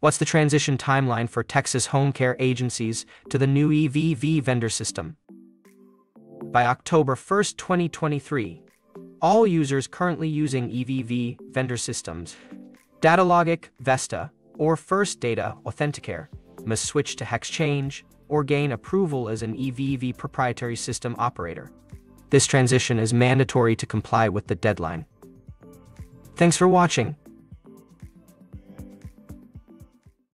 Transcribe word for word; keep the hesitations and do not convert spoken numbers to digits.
What's the transition timeline for Texas home care agencies to the new E V V vendor system? By October first, twenty twenty-three, all users currently using E V V vendor systems, Datalogic, Vesta, or First Data Authenticare, must switch to HHAeXchange or gain approval as an E V V Proprietary System Operator. This transition is mandatory to comply with the deadline. Thanks for watching.